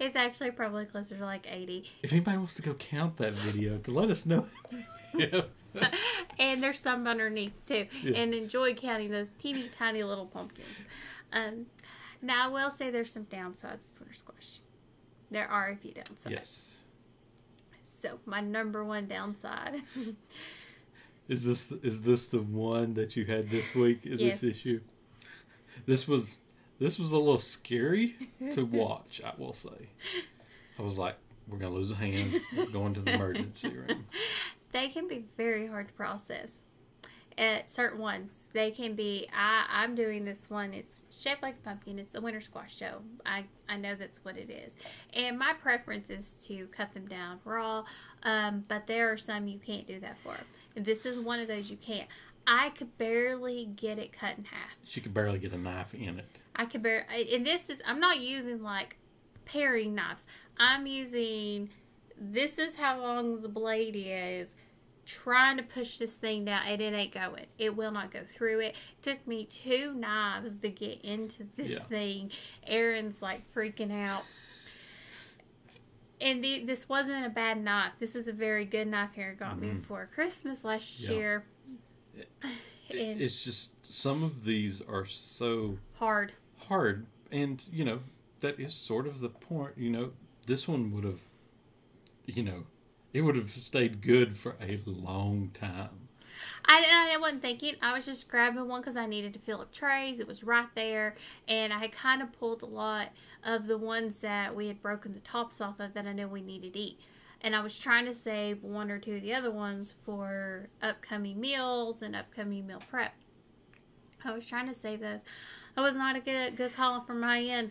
It's actually probably closer to like eighty. If anybody wants to go count that video, to let us know. Yeah. And there's some underneath too. Yeah. And enjoy counting those teeny tiny little pumpkins. Um, now I will say there's some downsides to winter squash. There are a few downsides. Yes. So my number one downside. Is this is this the one that you had this week? Yes. This issue. This was. This was a little scary to watch, I will say. I was like, we're going to lose a hand. We're going to the emergency room. They can be very hard to process. At certain ones, they can be, I, I'm doing this one. It's shaped like a pumpkin. It's a winter squash show. I, I know that's what it is. And my preference is to cut them down raw, um, but there are some you can't do that for. And this is one of those you can't. I could barely get it cut in half. She could barely get a knife in it. I could barely, and this is, I'm not using like paring knives. I'm using, this is how long the blade is, trying to push this thing down, and it ain't going. It will not go through it. It took me two knives to get into this yeah. thing. Aaron's like freaking out. And the, this wasn't a bad knife. This is a very good knife Aaron got mm-hmm. me for Christmas last yeah. year. And it's just some of these are so hard hard and you know that is sort of the point. You know, this one would have, you know, It would have stayed good for a long time. I, I wasn't thinking. I was just grabbing one because I needed to fill up trays. It was right there. And I had kind of pulled a lot of the ones that we had broken the tops off of that I knew we needed to eat. And I was trying to save one or two of the other ones for upcoming meals and upcoming meal prep. I was trying to save those. It was not a good good call from my end.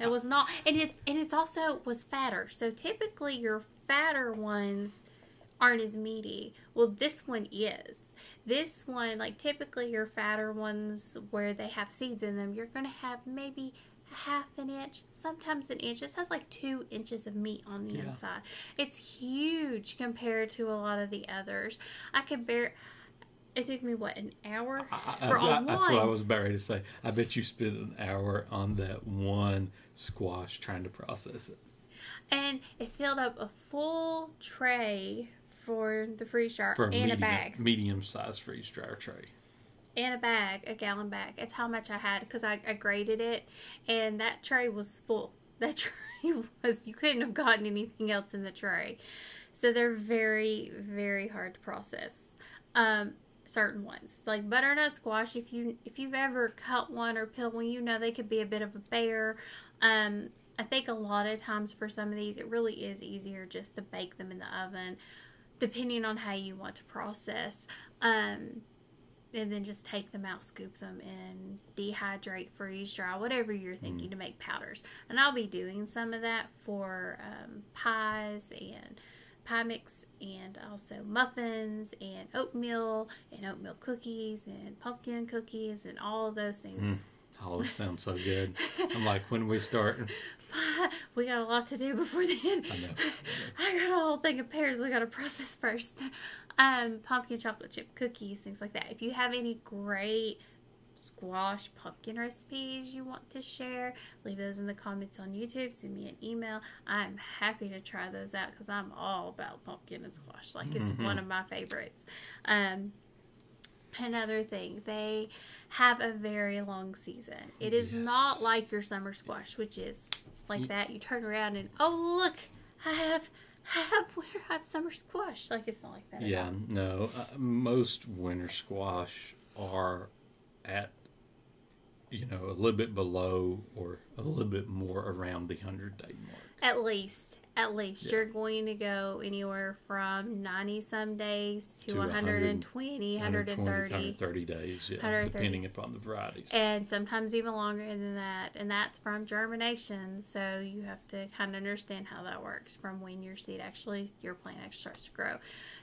It was not. And it's, and it's also was fatter. So typically your fatter ones aren't as meaty. Well, this one is. This one, like typically your fatter ones where they have seeds in them, you're going to have maybe half an inch, sometimes an inch. This has like two inches of meat on the yeah. inside. It's huge compared to a lot of the others. I could bear... It took me, what, an hour? I, for I, on I, that's one. What I was about ready to say. I bet you spent an hour on that one squash trying to process it. And it filled up a full tray for the freeze dryer for a and medium, a bag. Medium-sized freeze dryer tray. And a bag, a gallon bag. It's how much I had because I, I graded it, and that tray was full. That tray was, you couldn't have gotten anything else in the tray. So they're very, very hard to process. Um, certain ones like butternut squash. If you if you've ever cut one or peeled one, you know they could be a bit of a bear. Um, I think a lot of times for some of these, it really is easier just to bake them in the oven, depending on how you want to process. Um, and then just take them out, scoop them, and dehydrate, freeze dry, whatever you're thinking mm. to make powders. And I'll be doing some of that for um, pies and pie mix. And also muffins and oatmeal and oatmeal cookies and pumpkin cookies and all of those things. Mm. Oh, it sounds so good. I'm like, when we start? We got a lot to do before then. I know. I got a whole thing of pears we got to process first. Um, pumpkin chocolate chip cookies, things like that. If you have any great squash pumpkin recipes you want to share, leave those in the comments on YouTube. Send me an email. I'm happy to try those out because I'm all about pumpkin and squash. Like it's mm-hmm. one of my favorites. Um, another thing, they have a very long season. It is yes. not like your summer squash, which is like that. You turn around and oh look, I have I have winter, I have summer squash. Like it's not like that. Yeah, no. Uh, most winter squash are at, you know, a little bit below or a little bit more around the hundred day mark. At least, at least. Yeah. You're going to go anywhere from ninety some days to, to one hundred twenty, one hundred thirty days, yeah, one hundred thirty. Depending upon the varieties. And sometimes even longer than that. And that's from germination, so you have to kind of understand how that works from when your seed actually, your plant actually starts to grow.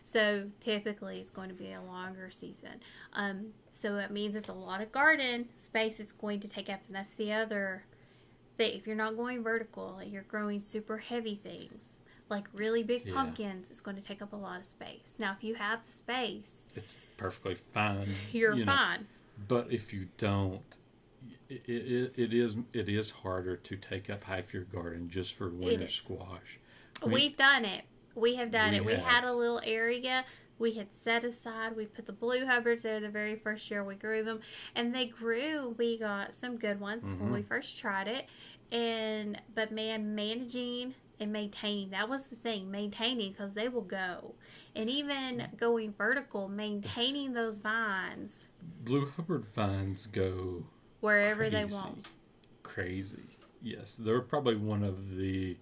So typically it's going to be a longer season. Um, so it means it's a lot of garden space it's going to take up, and that's the other that if you're not going vertical, you're growing super heavy things, like really big yeah. pumpkins, it's going to take up a lot of space. Now, if you have the space, it's perfectly fine. You're you fine. Know, but if you don't, it, it, it is it is harder to take up half your garden just for winter squash. I mean, We've done it. We have done we it. Have. We had a little area we had set aside. We put the blue hubbards there the very first year we grew them. And they grew. We got some good ones mm-hmm. when we first tried it. And But, man, managing and maintaining, that was the thing, maintaining, because they will go. And even going vertical, maintaining those vines. Blue hubbard vines go wherever crazy. They want. Crazy. Yes. They're probably one of the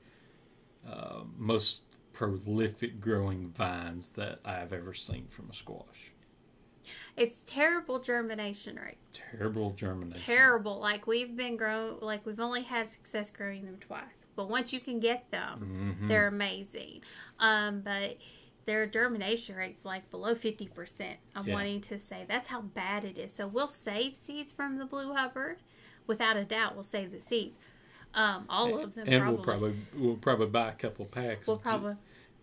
uh, most prolific growing vines that I've ever seen from a squash. It's terrible germination rate. Terrible germination. Terrible. Like we've been growing, like we've only had success growing them twice. But once you can get them, mm-hmm. they're amazing. Um, but their germination rate's like below fifty percent. I'm yeah. wanting to say that's how bad it is. So we'll save seeds from the blue hubbard, without a doubt. We'll save the seeds. Um, all of them, and probably. we'll probably we'll probably buy a couple packs. We'll probably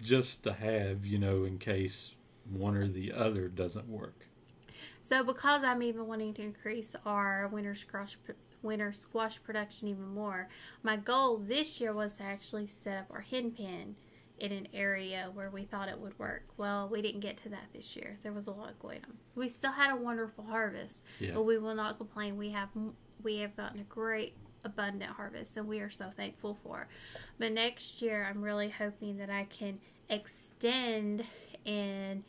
just to have, you know, in case one or the other doesn't work. So, because I'm even wanting to increase our winter squash winter squash production even more, my goal this year was to actually set up our hen pen in an area where we thought it would work. Well, we didn't get to that this year. There was a lot going on. We still had a wonderful harvest, yeah. but we will not complain. We have we have gotten a great. abundant harvest, and we are so thankful for. But next year I'm really hoping that I can extend and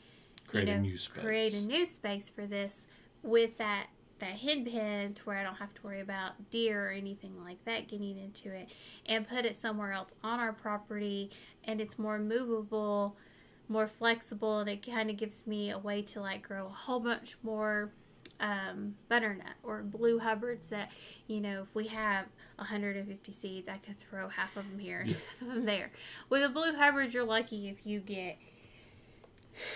create, you know, a new space. create a new space for this with that that hen pen, to where I don't have to worry about deer or anything like that getting into it, and put it somewhere else on our property, and it's more movable, more flexible, and it kind of gives me a way to like grow a whole bunch more um, butternut or blue hubbards that, you know, if we have one hundred fifty seeds, I could throw half of them here and yeah. half of them there. With a blue hubbard, you're lucky if you get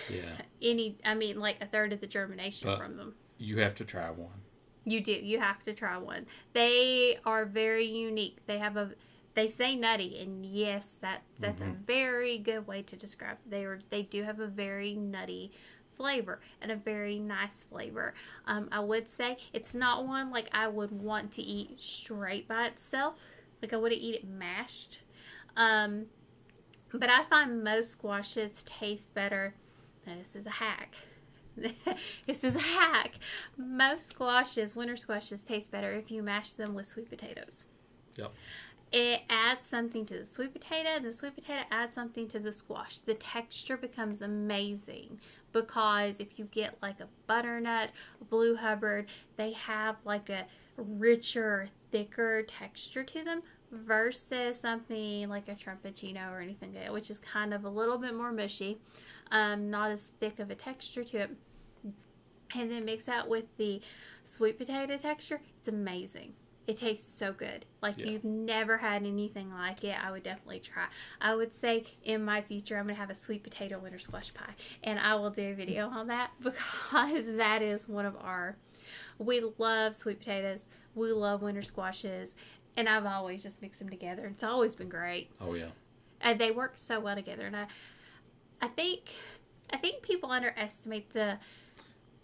yeah. any, I mean like a third of the germination but from them. You have to try one. You do. You have to try one. They are very unique. They have a, they say nutty, and yes, that that's mm-hmm. a very good way to describe it. They are, they do have a very nutty flavor and a very nice flavor. Um, I would say it's not one like I would want to eat straight by itself. Like I wouldn't eat it mashed. Um, but I find most squashes taste better. Now, this is a hack. This is a hack. Most squashes, winter squashes, taste better if you mash them with sweet potatoes. Yep. It adds something to the sweet potato, and the sweet potato adds something to the squash. The texture becomes amazing, because if you get like a butternut, a blue hubbard, they have like a richer, thicker texture to them versus something like a trappuccino or anything like that, which is kind of a little bit more mushy, um, not as thick of a texture to it. And then mix that with the sweet potato texture. It's amazing. It tastes so good. Like yeah. you've never had anything like it. I would definitely try. I would say in my future, I'm going to have a sweet potato winter squash pie. And I will do a video on that, because that is one of our, we love sweet potatoes. We love winter squashes. And I've always just mixed them together. It's always been great. Oh yeah. And they work so well together. And I, I think, I think people underestimate the,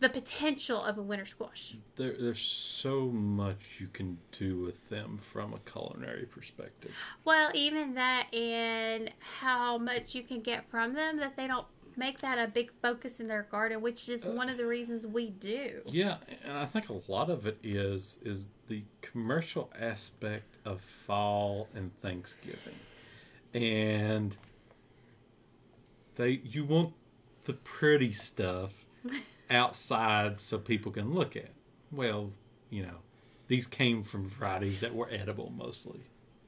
the potential of a winter squash. There, there's so much you can do with them from a culinary perspective. Well, even that, and how much you can get from them, that they don't make that a big focus in their garden, which is uh, one of the reasons we do. Yeah, and I think a lot of it is is the commercial aspect of fall and Thanksgiving. And they you want the pretty stuff outside so people can look at. Well, you know, these came from varieties that were edible mostly.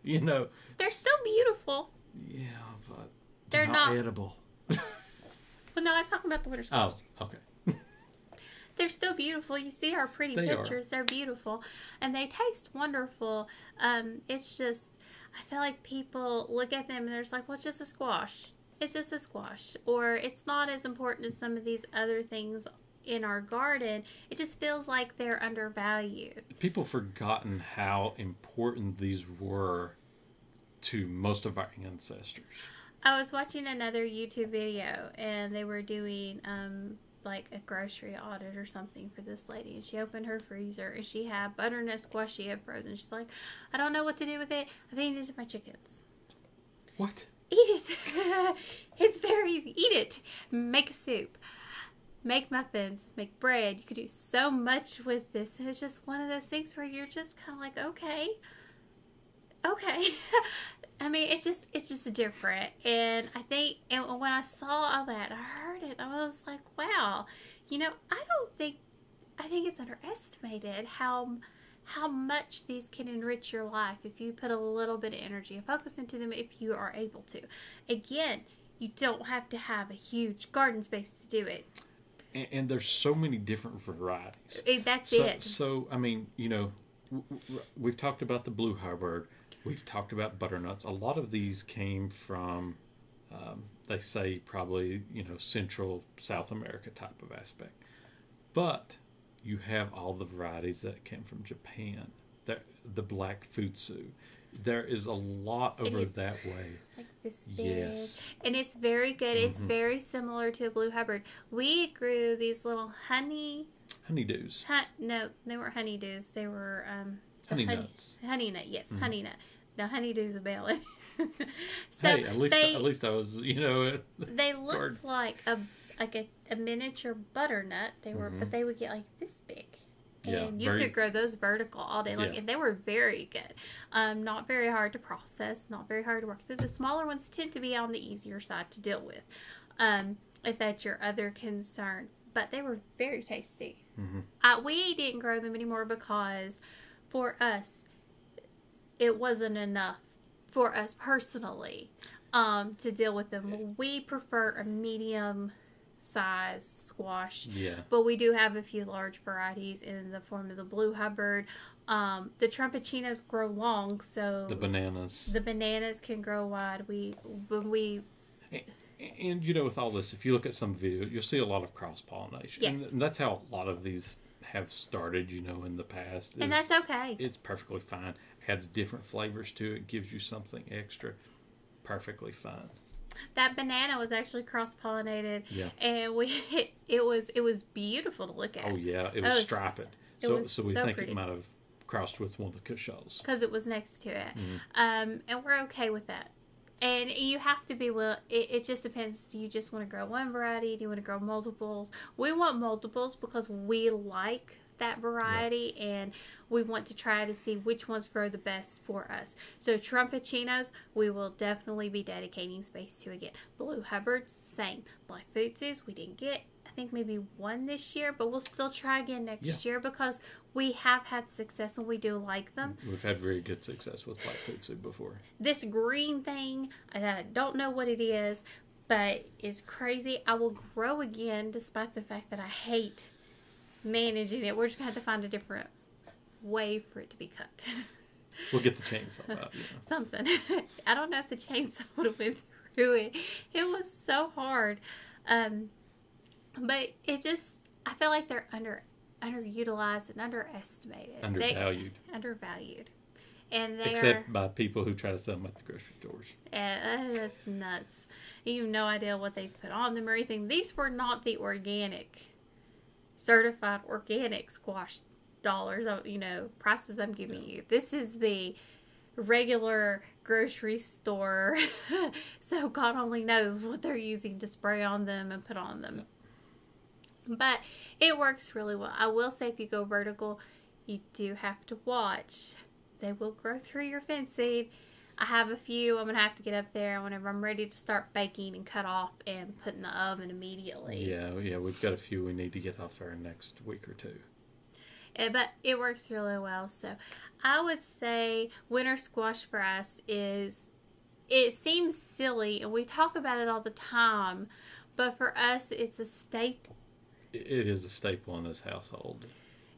You know, they're still beautiful. Yeah, but they're not, not edible. Well, no, I was talking about the winter squash. Oh, okay. They're still beautiful. You see our pretty they pictures. Are. They're beautiful, and they taste wonderful. Um, it's just, I feel like people look at them and they're just like, well, it's just a squash. It's just a squash, or it's not as important as some of these other things in our garden. It just feels like they're undervalued. People have forgotten how important these were to most of our ancestors. I was watching another YouTube video, and they were doing um, like a grocery audit or something for this lady, and she opened her freezer and she had butternut squash she had frozen. She's like, I don't know what to do with it. I've eaten it to my chickens. What? Eat it. It's very easy. Eat it. Make a soup. Make muffins, make bread. You could do so much with this. And it's just one of those things where you're just kind of like, okay, okay. I mean, it's just, it's just different. And I think, and when I saw all that, I heard it, I was like, wow, you know, I don't think, I think it's underestimated how, how much these can enrich your life if you put a little bit of energy and focus into them, if you are able to. Again, you don't have to have a huge garden space to do it. And, and there's so many different varieties. It, that's so, it. So, I mean, you know, we've talked about the blue hubbard. We've talked about butternuts. A lot of these came from, um, they say, probably, you know, Central South America type of aspect. But you have all the varieties that came from Japan. The, the black futsu. There is a lot over that way. Like this big. Yes. And it's very good. Mm-hmm. It's very similar to a blue hubbard. We grew these little honey... Honeydews. Hun, no, they weren't honeydews. They were... Um, honey, honey nuts. Honey nut, yes. Mm-hmm. Honey nut. The honeydews are bailing. So hey, at least, they, at least I was, you know... They looked garden. like a like a, a miniature butternut. They were, mm-hmm. But they would get like this big. Yeah, and you very, could grow those vertical all day long, yeah. and they were very good. Um, not very hard to process, not very hard to work through. The smaller ones tend to be on the easier side to deal with, um, if that's your other concern. But they were very tasty. Mm-hmm. I, we didn't grow them anymore because for us, it wasn't enough for us personally um, to deal with them. Yeah. We prefer a medium size squash, yeah, but we do have a few large varieties in the form of the blue hubbard. Um, the trumpuccinos grow long, so the bananas, the bananas can grow wide. We when we and, and you know, with all this, if you look at some video, you'll see a lot of cross pollination, yes, and, and that's how a lot of these have started. You know, in the past, and it's, that's okay. It's perfectly fine. Adds different flavors to it. Gives you something extra. Perfectly fine. That banana was actually cross-pollinated, yeah, and we it, it was it was beautiful to look at. Oh yeah, it was, was striped. It so was so we so think pretty. It might have crossed with one of the Cushows because it was next to it. Mm-hmm. Um, and we're okay with that. And you have to be well. It, it just depends. Do you just want to grow one variety? Do you want to grow multiples? We want multiples because we like that variety, yeah, and we want to try to see which ones grow the best for us. So trumpuccinos, we will definitely be dedicating space to again. Blue hubbards, same. Black futsus, we didn't get, I think maybe one this year, but we'll still try again next yeah. year because we have had success and we do like them. We've had very good success with black futsu before. This green thing, I don't know what it is, but it's crazy. I will grow again despite the fact that I hate managing it. We're just gonna have to find a different way for it to be cut. We'll get the chainsaw out. Yeah. Something. I don't know if the chainsaw would have went through it. It was so hard, um, but it just I feel like they're under underutilized and underestimated. Undervalued. They, undervalued. And they Except are, by people who try to sell them at the grocery stores. Uh, that's nuts. You have no idea what they put on them or anything. These were not the organic. Certified organic squash dollars, you know, prices I'm giving yeah. you. This is the regular grocery store. So God only knows what they're using to spray on them and put on them. Yeah. But it works really well. I will say if you go vertical, you do have to watch. They will grow through your fencing. I have a few. I'm going to have to get up there whenever I'm ready to start baking and cut off and put in the oven immediately. Yeah, yeah, we've got a few we need to get off there next week or two. Yeah, but it works really well. So I would say winter squash for us is, it seems silly, and we talk about it all the time, but for us it's a staple. It is a staple in this household.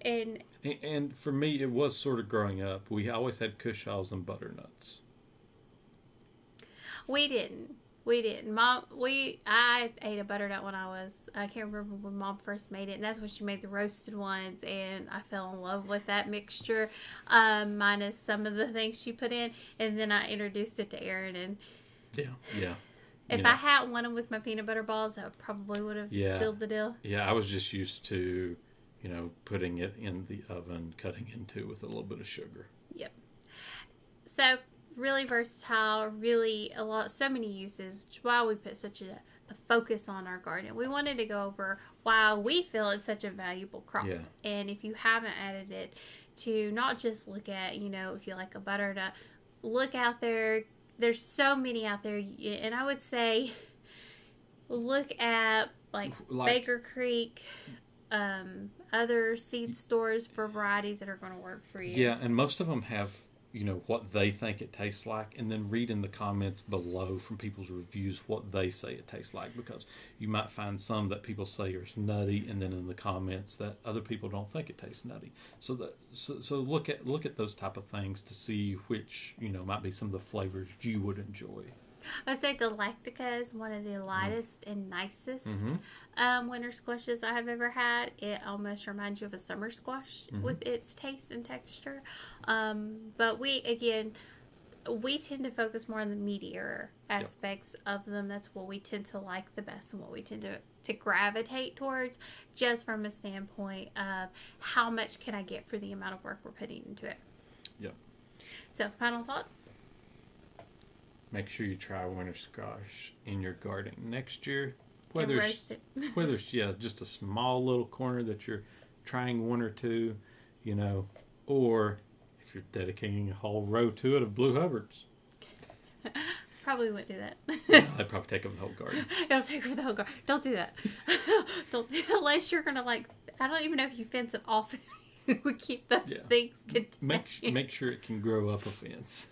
And, and, and for me it was sort of growing up. We always had Cushows and butternuts. We didn't. We didn't. Mom, we, I ate a butternut when I was, I can't remember when Mom first made it, and that's when she made the roasted ones, and I fell in love with that mixture, um, minus some of the things she put in, and then I introduced it to Aaron, and yeah, yeah. If know. I had wanted with my peanut butter balls, I probably would have yeah. sealed the deal. Yeah, I was just used to, you know, putting it in the oven, cutting into with a little bit of sugar. Yep. So, really versatile, really a lot, so many uses, which is why we put such a, a focus on our garden. We wanted to go over why we feel it's such a valuable crop. Yeah. And if you haven't added it, to not just look at, you know, if you like a butternut, look out there. There's so many out there. And I would say look at like, like Baker Creek, um, other seed stores for varieties that are going to work for you. Yeah, and most of them have, you know, what they think it tastes like, and then read in the comments below from people's reviews what they say it tastes like, because you might find some that people say are nutty, and then in the comments that other people don't think it tastes nutty. So that so, so look at look at those type of things to see which, you know, might be some of the flavors you would enjoy. I would say Dalectica is one of the lightest mm. and nicest mm-hmm. um, winter squashes I have ever had. It almost reminds you of a summer squash mm-hmm. with its taste and texture. Um, but we, again, we tend to focus more on the meatier aspects yep. of them. That's what we tend to like the best and what we tend to, to gravitate towards, just from a standpoint of how much can I get for the amount of work we're putting into it. Yep. So, final thought. Make sure you try winter squash in your garden next year. Whether it's, whether it's yeah, just a small little corner that you're trying one or two, you know, or if you're dedicating a whole row to it of blue hubbards. Probably wouldn't do that. Well, I'd probably take over the whole garden. It'll take over the whole garden. Don't do that. Don't, unless you're going to, like, I don't even know if you fence it off. We keep those yeah. things contained. Make, make sure it can grow up a fence.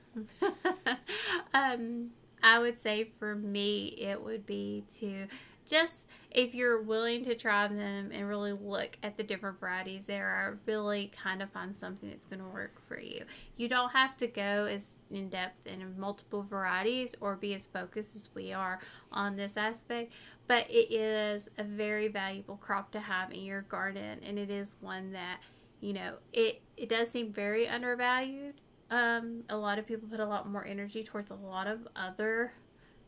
um, I would say for me, it would be to just, if you're willing to try them and really look at the different varieties there are, really kind of find something that's going to work for you. You don't have to go as in depth in multiple varieties or be as focused as we are on this aspect, but it is a very valuable crop to have in your garden, and it is one that, you know, it, it does seem very undervalued. Um, a lot of people put a lot more energy towards a lot of other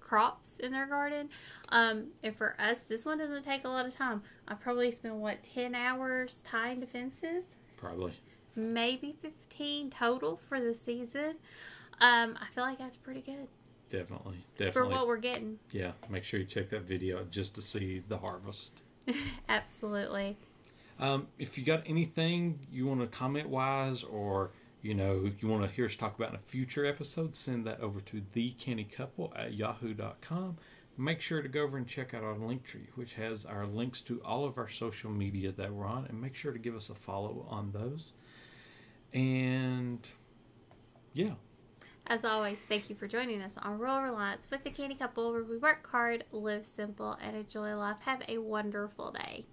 crops in their garden. Um, and for us, this one doesn't take a lot of time. I probably spent, what, ten hours tying the fences? Probably. Maybe fifteen total for the season. Um, I feel like that's pretty good. Definitely. Definitely. For what we're getting. Yeah. Make sure you check that video just to see the harvest. Absolutely. Um, if you got anything you want to comment wise, or you know you want to hear us talk about in a future episode, send that over to the canny couple at yahoo dot com. Make sure to go over and check out our link tree, which has our links to all of our social media that we're on, and make sure to give us a follow on those. And yeah. As always, thank you for joining us on Rural Reliance with the Canny Couple, where we work hard, live simple, and enjoy life. Have a wonderful day.